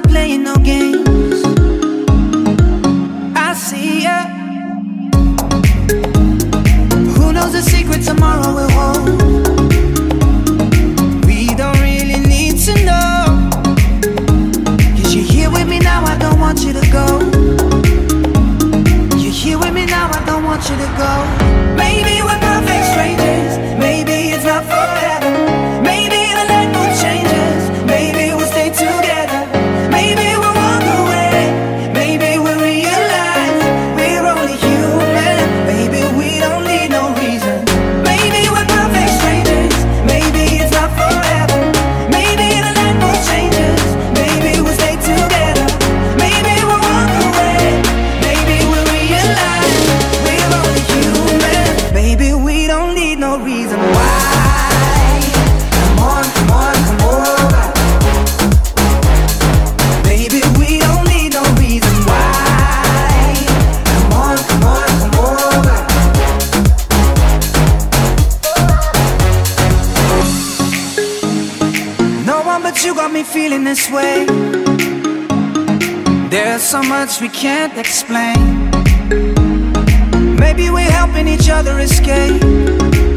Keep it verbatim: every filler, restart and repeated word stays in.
not playing no games. I see ya. Who knows the secret tomorrow will hold? We don't really need to know. Cause you're here with me now, I don't want you to go. You're here with me now, I don't want you to go. Maybe we're perfect strangers, maybe it's not forever. Feeling this way, there's so much we can't explain. Maybe we're helping each other escape.